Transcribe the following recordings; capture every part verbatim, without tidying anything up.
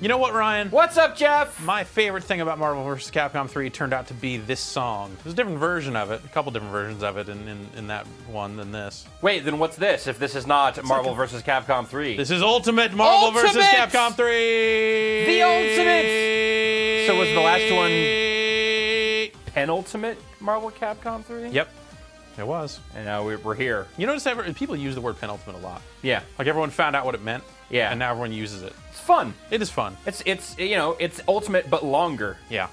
You know what, Ryan? What's up, Jeff? My favorite thing about Marvel versus. Capcom three turned out to be this song. There's a different version of it, a couple different versions of it in, in, in that one than this. Wait, then what's this if this is not it's Marvel like a... versus. Capcom three? This is Ultimate Marvel ultimate! versus. Capcom three! The Ultimate! So was the last one penultimate Marvel Capcom three? Yep. It was. And now we're here. You notice ever, people use the word penultimate a lot. Yeah. Like everyone found out what it meant. Yeah. And now everyone uses it. It's fun. It is fun. It's, it's you know, it's ultimate but longer. Yeah.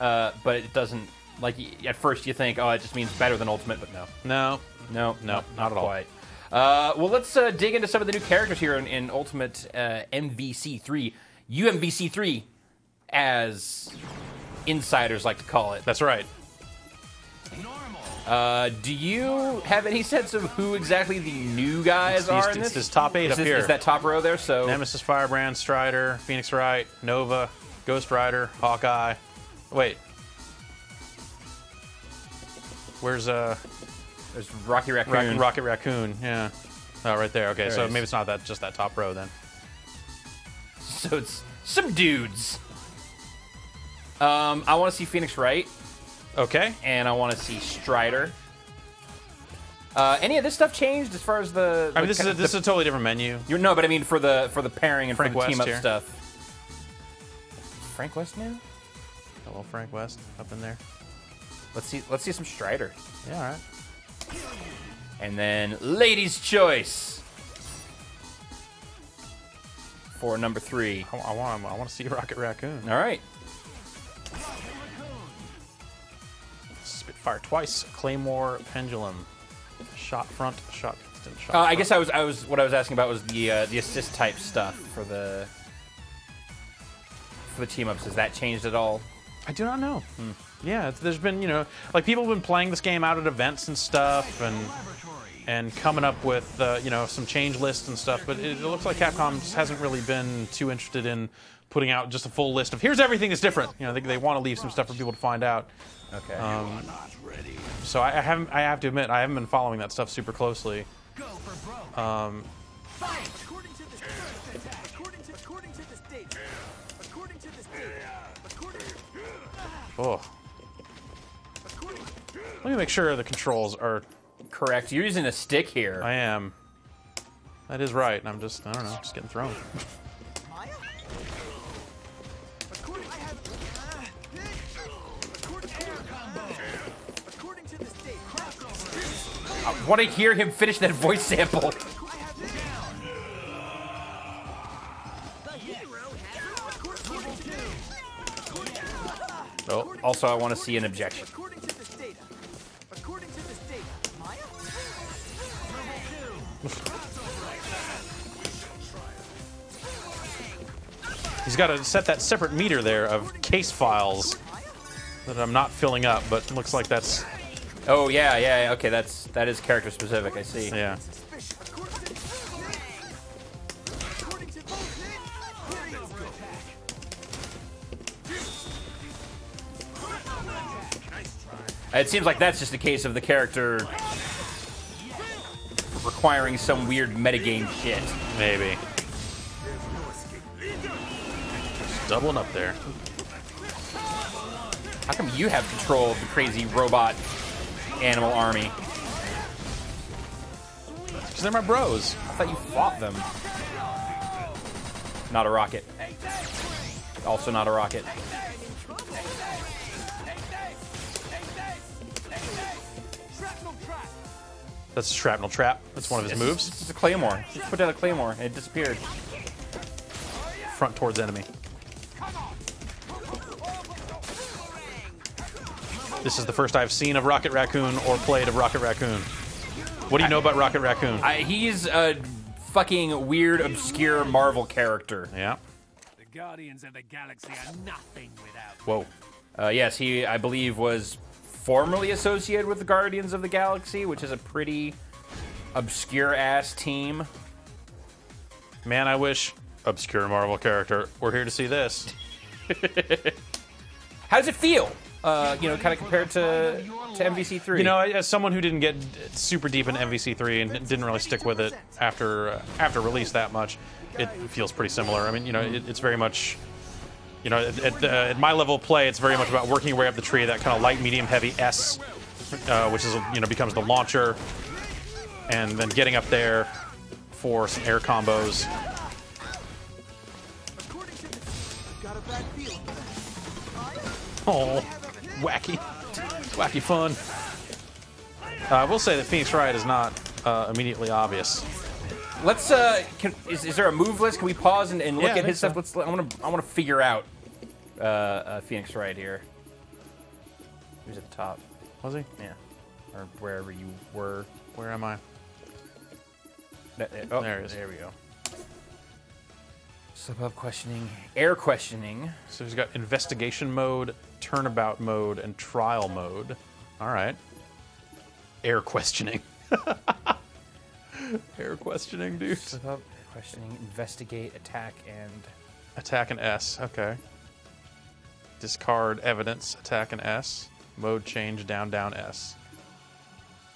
Uh, but it doesn't, like, at first you think, oh, it just means better than ultimate, but no. No. No. No. Not, not at all. Quite. Uh, well, let's uh, dig into some of the new characters here in, in Ultimate uh, M V C three. U M V C three, as insiders like to call it. That's right. Uh, do you have any sense of who exactly the new guys it's, are it's, in this? It's this top eight is up this, here. Is that top row there? So Nemesis, Firebrand, Strider, Phoenix Wright, Nova, Ghost Rider, Hawkeye. Wait. Where's, uh... There's Rocky Raccoon. Rock, Rocket Raccoon, yeah. Oh, right there. Okay, there so it maybe it's not that just that top row, then. So it's some dudes. Um, I want to see Phoenix Wright. Okay. And I want to see Strider. Uh, any of this stuff changed as far as the? I mean, this is a, this the, is a totally different menu. You're, no, but I mean for the for the pairing and Frank for the West team up here. stuff. Frank West now. Hello, Frank West, up in there. Let's see. Let's see some Strider. Yeah, all right. And then Ladies' Choice for number three. I, I want. I want to see Rocket Raccoon. All right. Fire twice, Claymore, Pendulum, shot front, shot distant, shot. Uh, I front. guess I was, I was, what I was asking about was the uh, the assist type stuff for the for the team ups. Has that changed at all? I do not know. Hmm. Yeah, it's, there's been, you know, like people have been playing this game out at events and stuff, and and coming up with uh, you know, some change lists and stuff. But it, it looks like Capcom just hasn't really been too interested in putting out just a full list of here's everything that's different. You know, they, they want to leave some stuff for people to find out. Okay. Um, so I, I haven't. I have to admit, I haven't been following that stuff super closely. Um, oh. Let me make sure the controls are correct. You're using a stick here. I am. That is right. And I'm just. I don't know. Just getting thrown. I want to hear him finish that voice sample. Oh, also, I want to see an objection. He's got to set that separate meter there of case files that I'm not filling up, but looks like that's... Oh yeah, yeah, yeah, okay, that's that is character specific, I see. Yeah. It seems like that's just a case of the character requiring some weird metagame shit. Maybe. Just doubling up there. How come you have control of the crazy robot animal army? Because they're my bros. I thought you fought them. Not a rocket. Also not a rocket. That's a shrapnel trap. That's one of his it's, moves. It's a claymore. He put down a claymore and it disappeared. Front towards enemy. This is the first I've seen of Rocket Raccoon or played of Rocket Raccoon. What do you know about Rocket Raccoon? I, he's a fucking weird, obscure Marvel character. Yeah. The Guardians of the Galaxy are nothing without. Whoa. Uh, yes, he, I believe, was formerly associated with the Guardians of the Galaxy, which is a pretty obscure-ass team. Man, I wish obscure Marvel character. We're here to see this. How does it feel? uh, you know, kind of compared to to M V C three. You know, as someone who didn't get super deep in M V C three and didn't really stick with it after uh, after release that much, it feels pretty similar. I mean, you know, it, it's very much, you know, at, at, uh, at my level of play, it's very much about working your way up the tree. That kind of light, medium, heavy S, uh, which is, you know, becomes the launcher, and then getting up there for some air combos. Oh, wacky, wacky fun. I uh, will say that Phoenix Wright is not uh, immediately obvious. Let's. Uh, can, is, is there a move list? Can we pause and, and look yeah, at his stuff? So. Let's. I want to. I want to figure out uh, uh, Phoenix Wright here. He was at the top. Was he? Yeah. Or wherever you were. Where am I? That, that, oh, there it is. There we go. Sub-up questioning, air questioning. So he's got investigation mode, turnabout mode, and trial mode. All right. Air questioning. Air questioning, dude. Sub-up questioning, investigate, attack, and... Attack and S, okay. Discard evidence, attack and S. Mode change, down, down, S.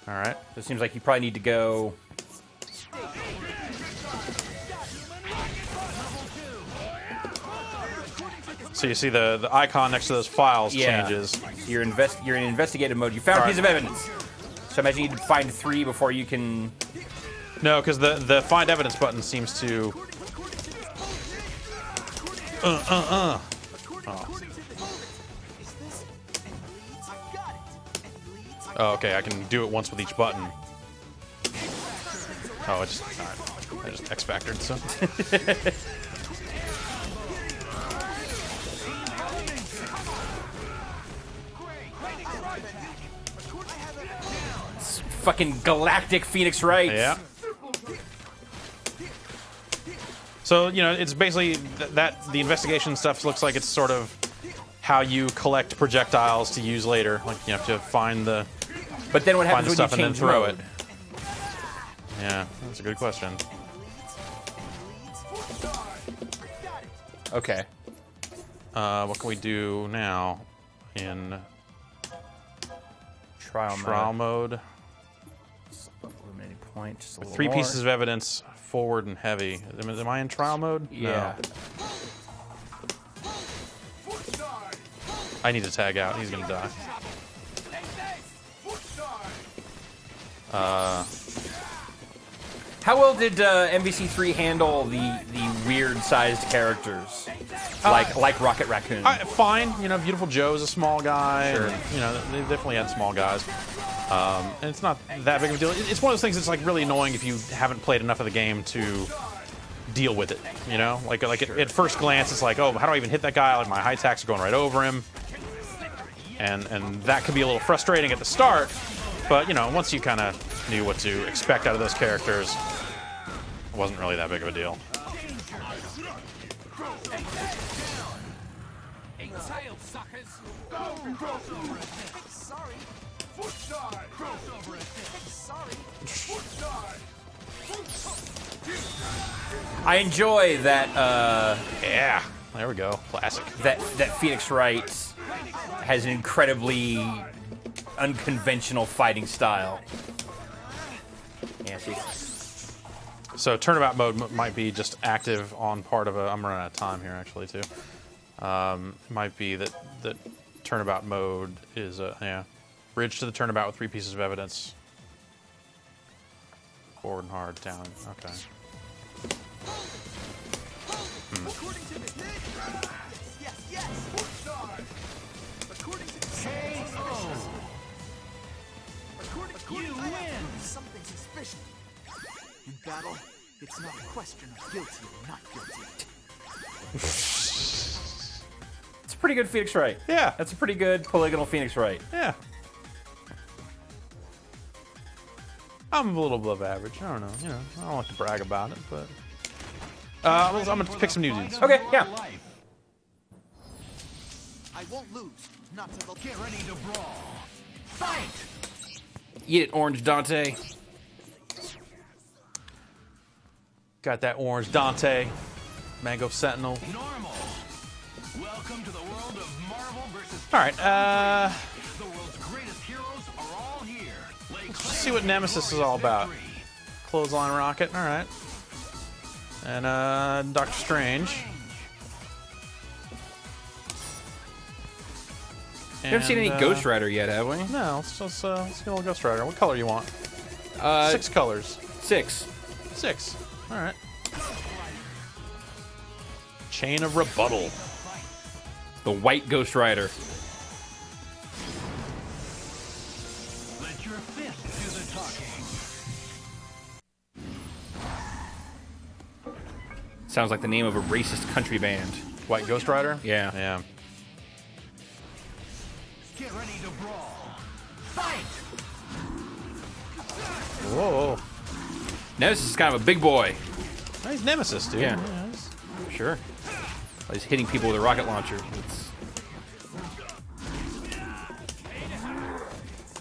All right. So it seems like you probably need to go... So you see the the icon next to those files yeah. changes. You're invest you're in investigative mode. You found right. a piece of evidence. So imagine you need to find three before you can. No, because the the find evidence button seems to. Uh uh uh. Oh. Oh, okay. I can do it once with each button. Oh, I just all right. I just X-factored so. Fucking galactic Phoenix Wright. Yeah. So, you know, it's basically th that the investigation stuff looks like it's sort of how you collect projectiles to use later. Like you have to find the. But then what happens when you change and then throw mode? It. Yeah, that's a good question. Okay. Uh, what can we do now in trial mode? Trial mode. Point, just a with three more. Pieces of evidence, forward and heavy. Am, am I in trial mode? Yeah. No. I need to tag out. He's gonna die. Uh. How well did uh, M V C three handle the the weird-sized characters, uh, like like Rocket Raccoon? I, fine. You know, Beautiful Joe's a small guy. Sure. And, you know, they definitely had small guys. Um, and it's not that big of a deal. It's one of those things that's like really annoying if you haven't played enough of the game to deal with it. You know, like like sure. at, at first glance, it's like, oh, how do I even hit that guy? Like my high attacks are going right over him, and and that could be a little frustrating at the start. But you know, once you kind of knew what to expect out of those characters, it wasn't really that big of a deal. Sorry. I enjoy that. Uh, yeah, there we go. Classic. That that Phoenix Wright has an incredibly unconventional fighting style. Yeah. So turnabout mode might be just active on part of a. I'm running out of time here, actually, too. Um, it might be that that turnabout mode is a uh, yeah. Bridge to the turnabout with three pieces of evidence. Forward and hard, down. Okay. Hmm. You win. Something suspicious. In battle, it's not a question of guilty or not guilty. It's a pretty good Phoenix Wright. Yeah. That's a pretty good polygonal Phoenix Wright. Yeah. I'm a little above average. I don't know. You know, I don't like to brag about it, but uh, I'm gonna pick some new dudes. Okay, yeah. I won't lose. Not to get ready to brawl. Fight! Eat it, Orange Dante. Got that Orange Dante. Mango Sentinel. Normal. Welcome Welcome to the world of Marvel versus. All right, uh the world's greatest heroes are all here. Let's see what Nemesis is all about. Clothesline Rocket, all right. And uh Doctor Strange. We haven't seen any uh, Ghost Rider yet, have we? No, let's just uh, let's get a little Ghost Rider. What color you want? Uh, six colors. Six. Six. All right. Chain of Rebuttal. The white Ghost Rider. Let your fist do the talking. Sounds like the name of a racist country band. White Ghost Rider? Yeah. Yeah. Get ready to brawl. Fight! Whoa. Nemesis is kind of a big boy. He's Nemesis, dude. Yeah. Yeah, he's... Sure. Well, he's hitting people with a rocket launcher. It's...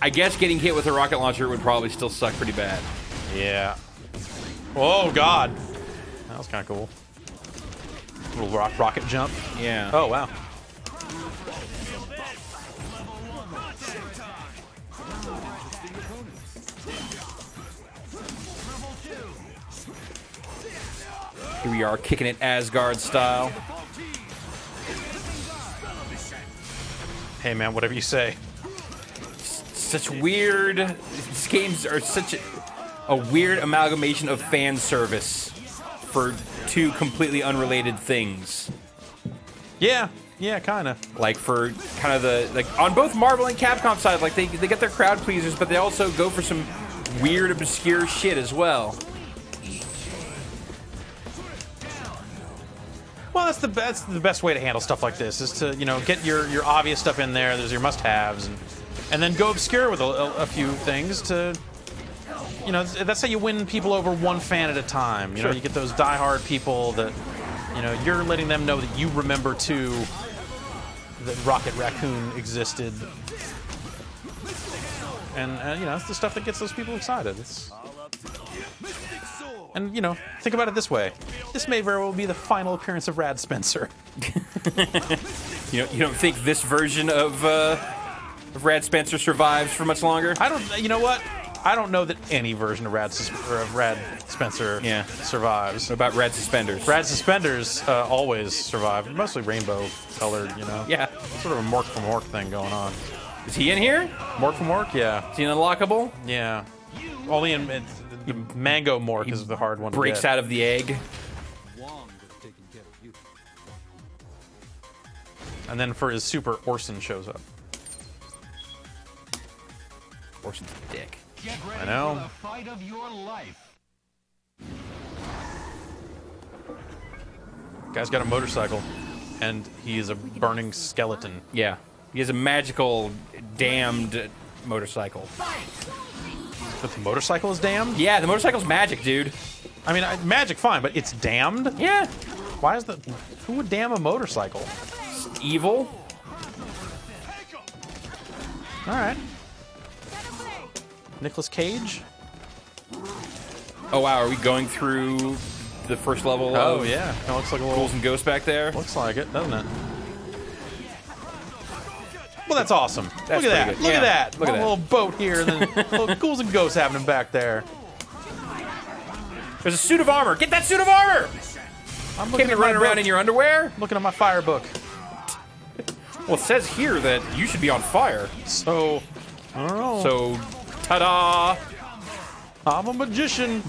I guess getting hit with a rocket launcher would probably still suck pretty bad. Yeah. Oh, God. That was kind of cool. Little rock rocket jump. Yeah. Oh, wow. Here we are, kicking it Asgard style. Hey man, whatever you say. Such weird... These games are such a, a weird amalgamation of fan service for two completely unrelated things. Yeah, yeah, kinda. Like for kind of the... like on both Marvel and Capcom side, like they, they get their crowd pleasers, but they also go for some weird, obscure shit as well. Well, that's the best. The best way to handle stuff like this is to, you know, get your your obvious stuff in there. There's your must-haves, and and then go obscure with a, a, a few things to, you know, that's how you win people over one fan at a time. You know, you get those diehard people that, you know, you're letting them know that you remember too that Rocket Raccoon existed, and uh, you know, it's the stuff that gets those people excited. It's... And, you know, think about it this way. This may very well be the final appearance of Rad Spencer. You know, you don't think this version of, uh, of Rad Spencer survives for much longer? I don't... You know what? I don't know that any version of Rad, of Rad Spencer yeah. survives. What about Rad Suspenders? Rad Suspenders uh, always survive. Mostly rainbow-colored, you know? Yeah. Sort of a Mork from Mork thing going on. Is he in here? Mork from Mork? Yeah. Is he unlockable? Yeah. Only in... in The mango Mork is the hard one. Breaks to get. out of the egg. And then for his super, Orson shows up. Orson's a dick. Get ready I know. For the fight of your life. Guy's got a motorcycle, and he is a burning skeleton. Yeah, he has a magical, damned motorcycle. Fight! But the motorcycle is damned? Yeah, the motorcycle's magic, dude. I mean, I, magic, fine, but it's damned? Yeah. Why is the... Who would damn a motorcycle? It's evil. All right. Nicolas Cage? Oh, wow, are we going through the first level Oh, of yeah. It looks like a little... Ghouls and Ghosts back there? Looks like it, doesn't it? Well, that's awesome. That's Look at that. Look, yeah. at that. Look at that. A little boat here, and then little Ghouls and Ghosts happening back there. There's a suit of armor. Get that suit of armor! I'm looking Can't be running around in your underwear? Looking at my fire book. Well, it says here that you should be on fire. So, I don't know. So, ta-da! I'm a magician.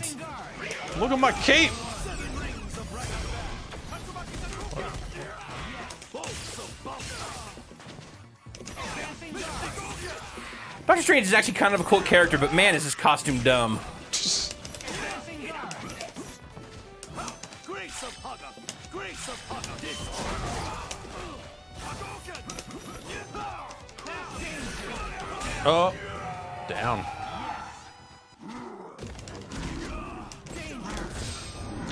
Look at my cape. Doctor Strange is actually kind of a cool character, but man, is his costume dumb. Oh, down.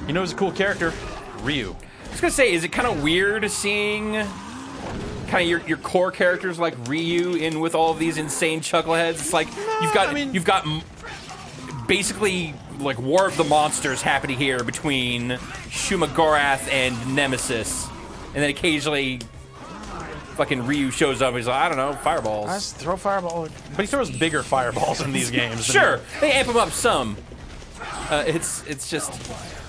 You know who's a cool character? Ryu. I was gonna say, is it kind of weird seeing... Kind of your, your core characters like Ryu in with all of these insane chuckleheads. It's like no, you've got I mean, you've got m basically like War of the Monsters happening here between Shuma-Gorath and Nemesis, and then occasionally fucking Ryu shows up. He's like, I don't know, fireballs. I just throw fireballs. But he throws bigger fireballs in these games. Sure, they amp him up some. Uh, it's it's just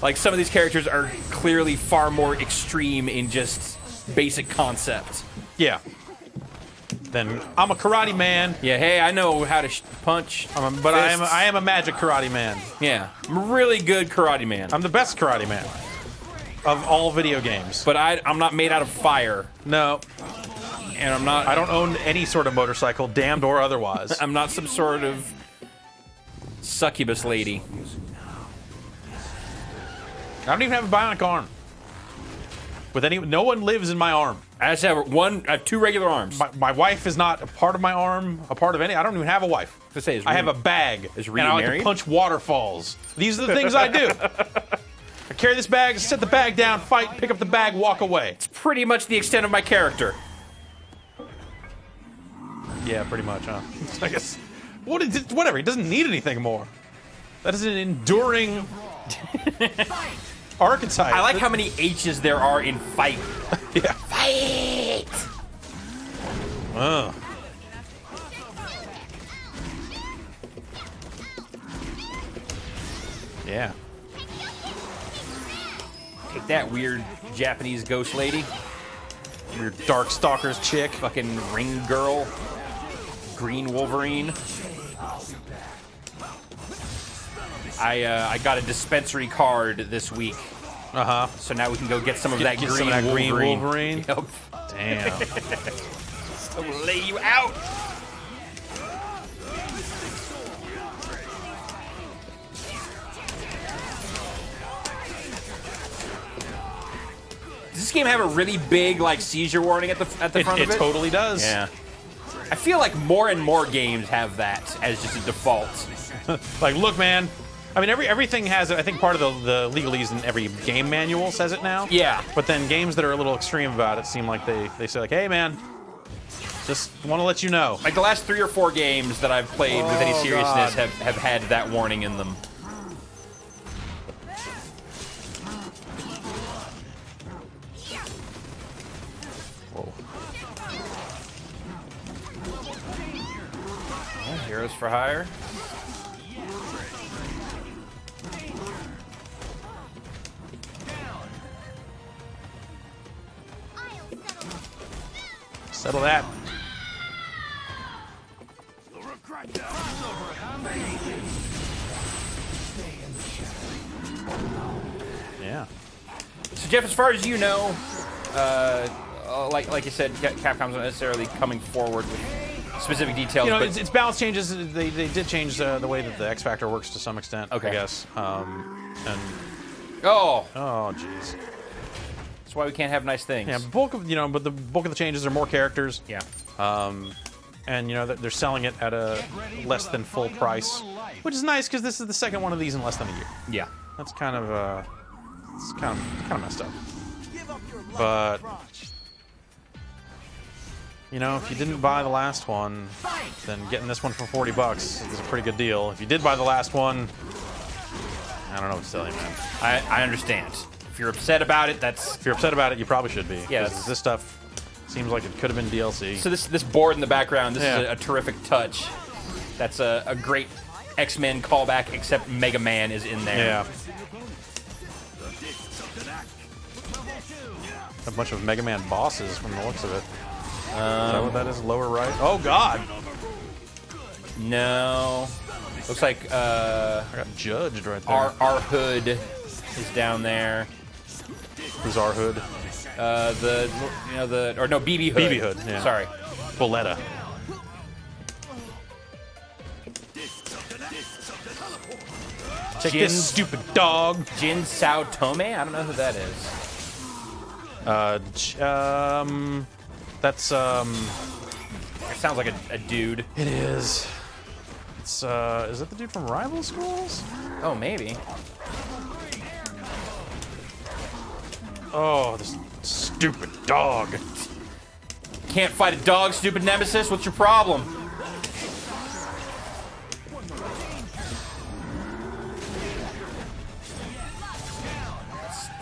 like some of these characters are clearly far more extreme in just basic concept. Yeah. Then I'm a karate man. Yeah. Hey, I know how to sh punch. I'm a, but I am a, I am a magic karate man. Yeah. I'm a really good karate man. I'm the best karate man of all video games. But I I'm not made out of fire. No. And I'm not. I don't own any sort of motorcycle, damned or otherwise. I'm not some sort of succubus lady. I don't even have a bionic arm. With any, no one lives in my arm. I just have one. I have two regular arms. My, my wife is not a part of my arm. A part of any. I don't even have a wife. I, say, is I have a bag. Is and I like to punch waterfalls. These are the things I do. I carry this bag, set the bag down, fight, pick up the bag, walk away. It's pretty much the extent of my character. Yeah, pretty much, huh? I guess. What is it, whatever. He doesn't need anything more. That is an enduring archetype. I like how many H's there are in fight. Yeah. Fight. Oh. Yeah. Take that, weird Japanese ghost lady. Weird Dark Stalkers chick. Fucking ring girl. Green Wolverine. I uh, I got a dispensary card this week. Uh huh. So now we can go get some of get, that, get green, some that Wolverine. green Wolverine. Yep. Damn. So we'll lay you out. Does this game have a really big like seizure warning at the at the it, front? It, of it totally does. Yeah. I feel like more and more games have that as just a default. Like, look, man. I mean, every everything has it. I think part of the, the legalese in every game manual says it now. Yeah. But then games that are a little extreme about it seem like they, they say, like, hey, man, just want to let you know. Like, the last three or four games that I've played oh, with any seriousness have, have had that warning in them. Heroes for hire. Settle that. Yeah. So Jeff, as far as you know, uh, like like you said, Capcom's not necessarily coming forward with specific details. You know, it's, it's balance changes. They, they did change uh, the way that the X Factor works to some extent. Okay. I guess. Um, and oh. Oh, jeez. That's why we can't have nice things. Yeah. Bulk of you know, but the bulk of the changes are more characters. Yeah. Um, and you know they're selling it at a less than full price, which is nice because this is the second one of these in less than a year. Yeah. That's kind of uh, it's kind of kind of messed up. But. You know, if you didn't buy the last one, then getting this one for forty bucks is a pretty good deal. If you did buy the last one, I don't know what to tell you, man. I, I understand. If you're upset about it, that's... If you're upset about it, you probably should be. Yeah. This stuff seems like it could have been D L C. So this this board in the background, this yeah. is a, a terrific touch. That's a, a great X-Men callback, except Mega Man is in there. Yeah. A bunch of Mega Man bosses from the looks of it. Um, is that what that is? Lower right? Oh, God! No. Looks like, uh... I got judged right there. Our, our Hood is down there. Who's Our Hood? Uh, the... You know, the... Or no, B B Hood. B B Hood, yeah. Sorry. Boletta. Check Jin, this stupid dog! Jin Sao Tome? I don't know who that is. Uh, um... That's, um... It sounds like a, a dude. It is. It's, uh... Is that the dude from Rival Schools? Oh, maybe. Oh, this stupid dog. Can't fight a dog, stupid Nemesis. What's your problem?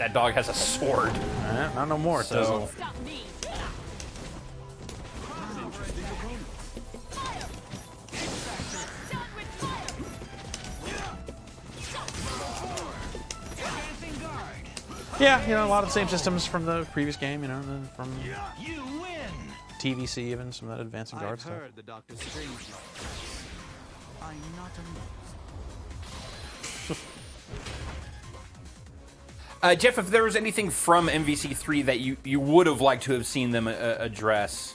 That dog has a sword. Eh, not no more, so... it doesn't. Yeah, you know, a lot of the same systems from the previous game, you know, the, from you win. T V C even, some of that advancing guard stuff. I've heard the Doctor Strange. I'm not amused. uh, Jeff, if there was anything from M V C three that you, you would have liked to have seen them uh, address?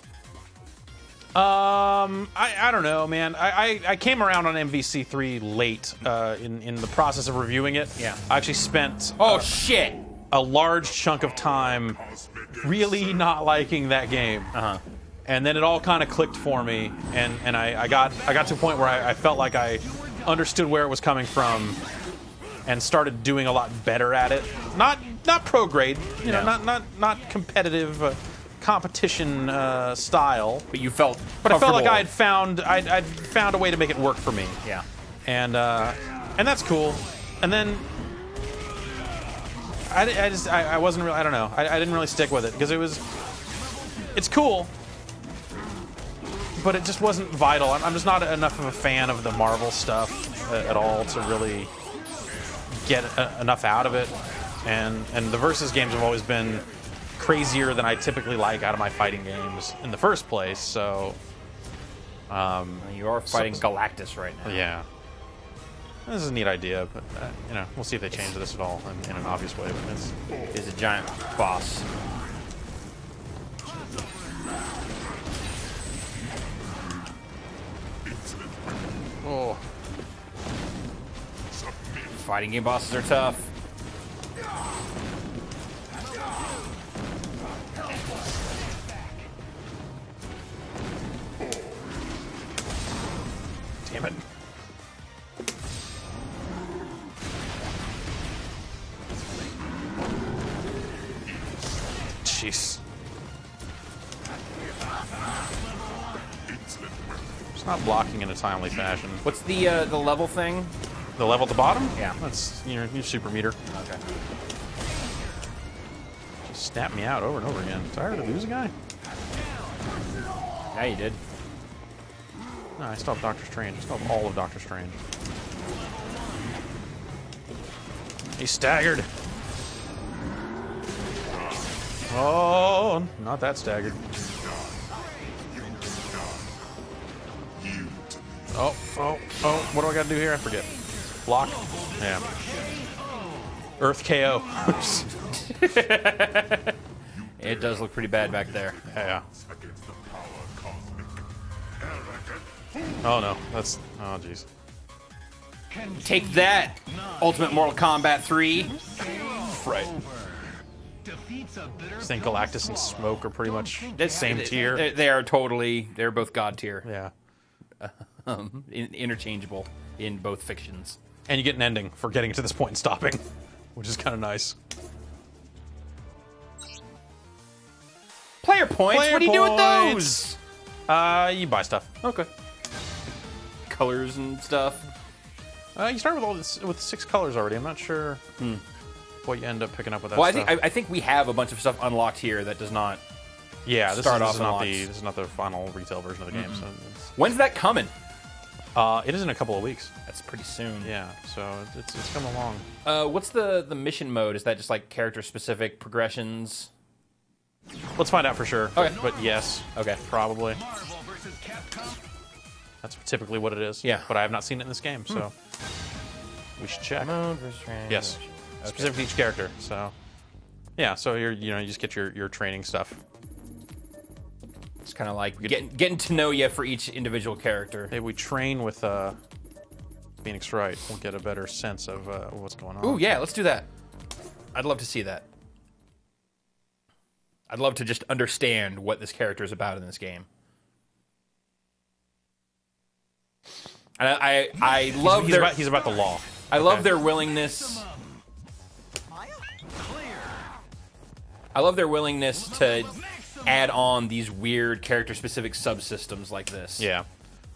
Um, I, I don't know, man. I, I, I came around on M V C three late uh, in, in the process of reviewing it. Yeah. I actually spent... Oh, uh, shit! a large chunk of time really not liking that game. Uh-huh. And then it all kind of clicked for me, and, and I, I got I got to a point where I, I felt like I understood where it was coming from and started doing a lot better at it. Not not pro-grade, you know, yeah. not, not, not competitive uh, competition uh, style. But you felt But I felt like I had found, I'd, I'd found a way to make it work for me. Yeah. And, uh, and that's cool. And then... I, I just I, I wasn't really I don't know I, I didn't really stick with it because it was it's cool but it just wasn't vital. I'm, I'm just not enough of a fan of the Marvel stuff at, at all to really get a, enough out of it, and and the versus games have always been crazier than I typically like out of my fighting games in the first place. So um, you are fighting so, Galactus right now. Yeah. This is a neat idea, but uh, you know, we'll see if they change this at all in, in an obvious way. But it's, it's a giant boss. Oh, fighting game bosses are tough. Damn it. Jeez. It's not blocking in a timely fashion. What's the uh, the level thing? The level at the bottom? Yeah. That's your, your super meter. Okay. Just snap me out over and over again. Tired of losing guy? Yeah, you did. No, I stopped Doctor Strange. I stopped all of Doctor Strange. He's staggered. Oh, not that staggered. Oh, oh, oh, what do I gotta do here? I forget. Block? Yeah. Earth K O. It does look pretty bad back there. Yeah. Oh no, that's, oh jeez. Take that, Ultimate Mortal Kombat three. Right. I think Galactus and Smoke are pretty much the same tier. They, they are totally, they're both god tier. Yeah. Um, in, interchangeable in both fictions. And you get an ending for getting to this point and stopping, which is kind of nice. Player points? Player what do you points. do with those? Uh, you buy stuff. Okay. Colors and stuff. Uh, you start with all this, with six colors already. I'm not sure. Hmm. What you end up picking up with that well, stuff. Well, I think I, I think we have a bunch of stuff unlocked here that does not. Yeah, this, start is, this off is not the this is not the final retail version of the game. Mm-hmm. So it's, when's that coming? Uh, it is in a couple of weeks. That's pretty soon. Yeah, so it's it's come along. Uh, what's the the mission mode? Is that just like character specific progressions? Let's find out for sure. Okay, but, but yes, okay, probably. Marvel versus Capcom. That's typically what it is. Yeah, but I have not seen it in this game, so hmm. we should check. Mode versus yes. Okay. Specific to each character, so yeah. So you're, you know, you just get your your training stuff. It's kind of like getting getting to know you for each individual character. Maybe we train with uh, Phoenix Wright. We'll get a better sense of uh, what's going on. Ooh, yeah, let's do that. I'd love to see that. I'd love to just understand what this character is about in this game. And I I, I love he's, he's their, about he's about the law. I okay. love their willingness. I love their willingness to add on these weird character-specific subsystems like this. Yeah.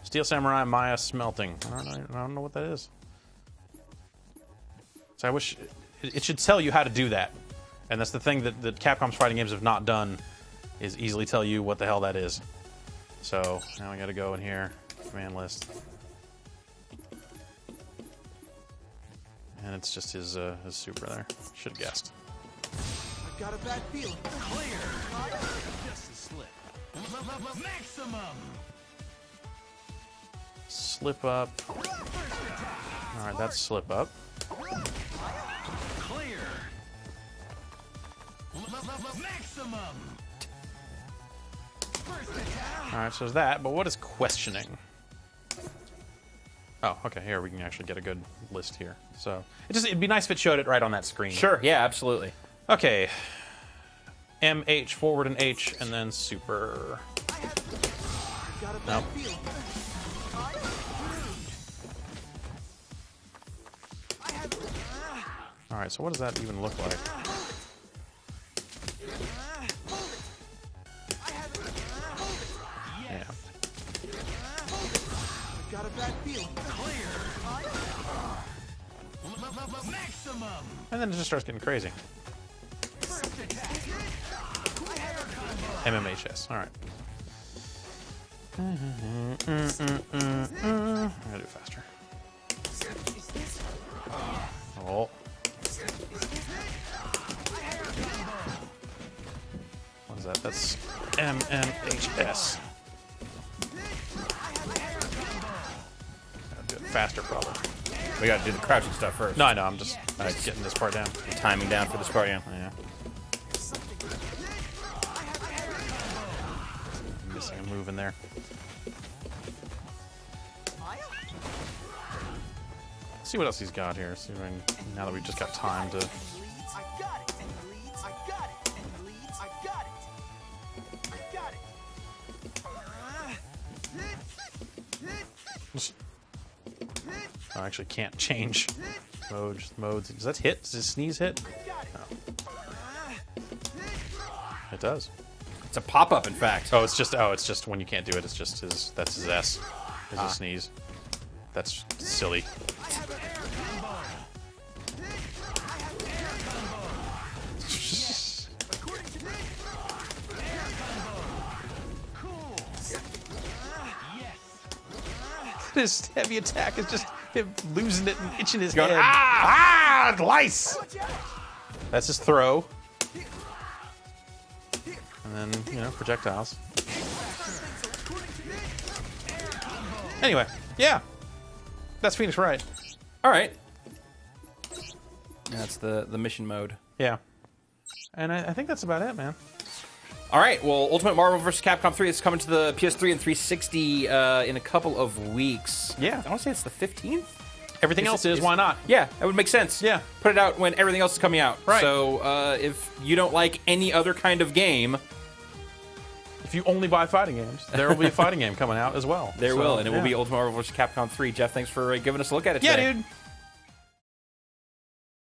Steel Samurai Maya smelting. I don't know, I don't know what that is. So I wish... It should tell you how to do that. And that's the thing that, that Capcom's fighting games have not done, is easily tell you what the hell that is. So now we gotta go in here, command list. And it's just his uh, his super there. Should have guessed. I've got a bad feeling. Clear. Just a slip. Maximum. Slip up. All right, that's slip up. Clear. Maximum. All right, so there's that. But what is questioning? Oh, okay. Here we can actually get a good list here. So it just—it'd be nice if it showed it right on that screen. Sure. Yeah. Absolutely. Okay. M H forward and H and then super. Nope. All right. So what does that even look like? Yeah. Got a bad feeling. Clear. Maximum. And then it just starts getting crazy. First attack. M M H S. All right. Mm-hmm, mm-hmm, mm-hmm. I gotta do it faster. Oh. What is that? That's M M H S. Faster problem. We gotta do the crouching stuff first. No, I know, I'm just uh, getting this part down. Timing down for this part, yeah. yeah. I'm missing a move in there. Let's see what else he's got here. See if I can, now that we've just got time to... I actually can't change modes. Modes. Does that hit? Does his sneeze hit? Oh. It does. It's a pop-up, in fact. Oh, it's just. Oh, it's just when you can't do it. It's just his. That's his S. Is ah. a sneeze. That's silly. This heavy attack is just him losing it and itching his head. Ah! Ah! Lice! That's his throw. And then, you know, projectiles. Anyway, yeah. That's Phoenix Wright. All right. That's the, the mission mode. Yeah. And I, I think that's about it, man. All right, well, Ultimate Marvel versus. Capcom three is coming to the P S three and three sixty uh, in a couple of weeks. Yeah. I want to say it's the fifteenth? Everything else is, why not? Yeah, that would make sense. Yeah. Put it out when everything else is coming out. Right. So uh, if you don't like any other kind of game... If you only buy fighting games, there will be a fighting game coming out as well. There so, will, and it yeah. will be Ultimate Marvel versus. Capcom three. Jeff, thanks for uh, giving us a look at it yeah, today. Yeah, dude.